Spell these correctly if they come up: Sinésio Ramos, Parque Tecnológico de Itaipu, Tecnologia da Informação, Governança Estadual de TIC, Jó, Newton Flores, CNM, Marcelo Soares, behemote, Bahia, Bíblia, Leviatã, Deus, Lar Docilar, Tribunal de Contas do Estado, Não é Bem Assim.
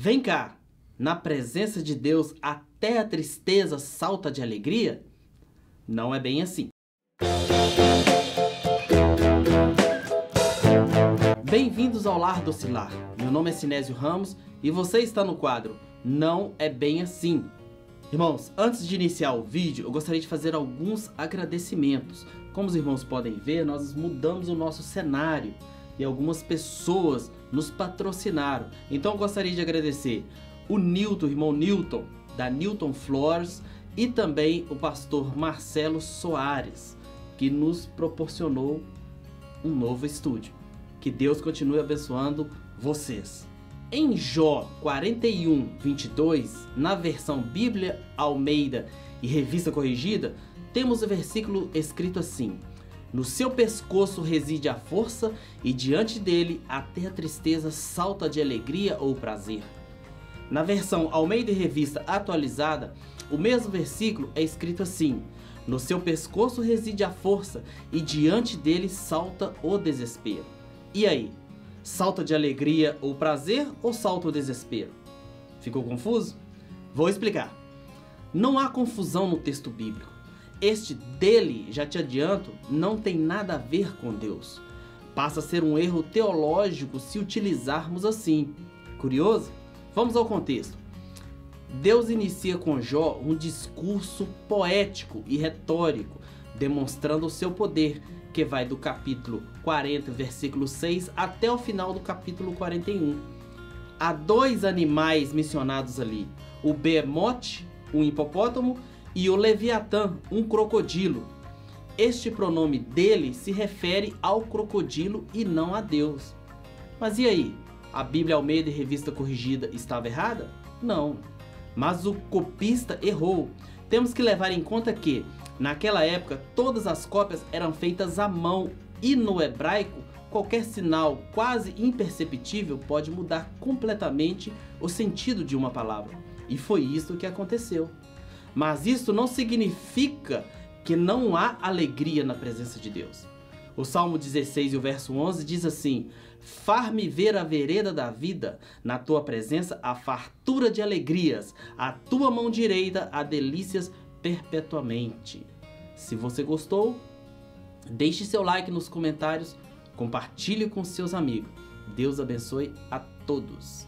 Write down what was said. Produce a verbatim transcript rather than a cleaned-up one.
Vem cá, na presença de Deus até a tristeza salta de alegria? Não é bem assim. Bem-vindos ao Lar Docilar. Meu nome é Sinésio Ramos e você está no quadro Não é Bem Assim. Irmãos, antes de iniciar o vídeo, eu gostaria de fazer alguns agradecimentos. Como os irmãos podem ver, nós mudamos o nosso cenário e algumas pessoas nos patrocinaram. Então eu gostaria de agradecer o Newton, o irmão Newton, da Newton Flores, e também o pastor Marcelo Soares, que nos proporcionou um novo estúdio. Que Deus continue abençoando vocês. Em Jó quarenta e um, vinte e dois, na versão Bíblia Almeida e Revista Corrigida, temos o versículo escrito assim: no seu pescoço reside a força e diante dele até a tristeza salta de alegria ou prazer. Na versão Almeida e Revista Atualizada, o mesmo versículo é escrito assim: no seu pescoço reside a força e diante dele salta o desespero. E aí? Salta de alegria ou prazer ou salta o desespero? Ficou confuso? Vou explicar. Não há confusão no texto bíblico. Este dele, já te adianto, não tem nada a ver com Deus. Passa a ser um erro teológico se utilizarmos assim. Curioso? Vamos ao contexto. Deus inicia com Jó um discurso poético e retórico, demonstrando o seu poder, que vai do capítulo quarenta, versículo seis, até o final do capítulo quarenta e um. Há dois animais mencionados ali: o behemote, um hipopótamo, e o Leviatã, um crocodilo. Este pronome dele se refere ao crocodilo e não a Deus. Mas e aí? A Bíblia Almeida e Revista Corrigida estava errada? Não. Mas o copista errou. Temos que levar em conta que, naquela época, todas as cópias eram feitas à mão e, no hebraico, qualquer sinal quase imperceptível pode mudar completamente o sentido de uma palavra. E foi isso que aconteceu. Mas isso não significa que não há alegria na presença de Deus. O Salmo dezesseis, o verso onze, diz assim: far-me ver a vereda da vida, na tua presença a fartura de alegrias, a tua mão direita há delícias perpetuamente. Se você gostou, deixe seu like nos comentários, compartilhe com seus amigos. Deus abençoe a todos.